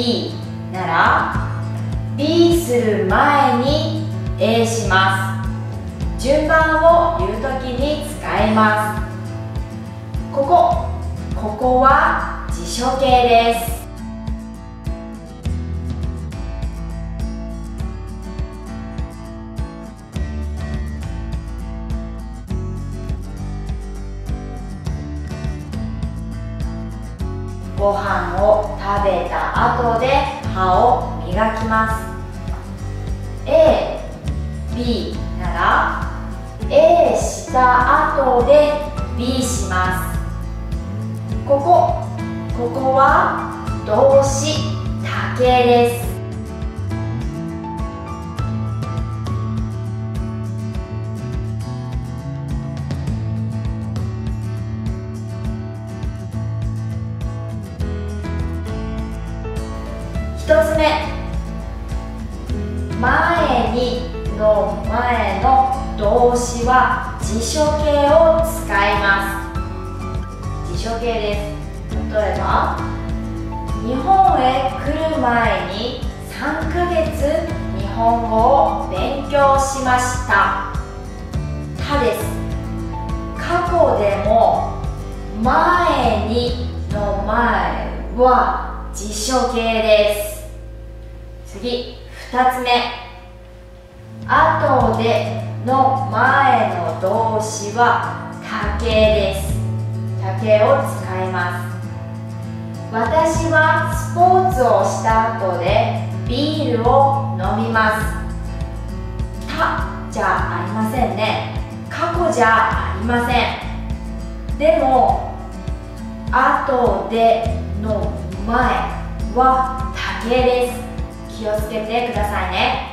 B なら B する前に A します。順番を言うときに使います。ここは辞書形です。ご飯を食べた後で歯を磨きます。 A、B なら A した後で B します。ここは動詞他形です。1つ目、前にの前の動詞は辞書形を使います。辞書形です。例えば、日本へ来る前に3ヶ月日本語を勉強しました。たです。過去でも前にの前は辞書形です。次、2つ目、後での前の動詞は他形です。他形を使います。私はスポーツをした後でビールを飲みます。他じゃありませんね。過去じゃありません。でも後での前は他形です。気をつけてくださいね。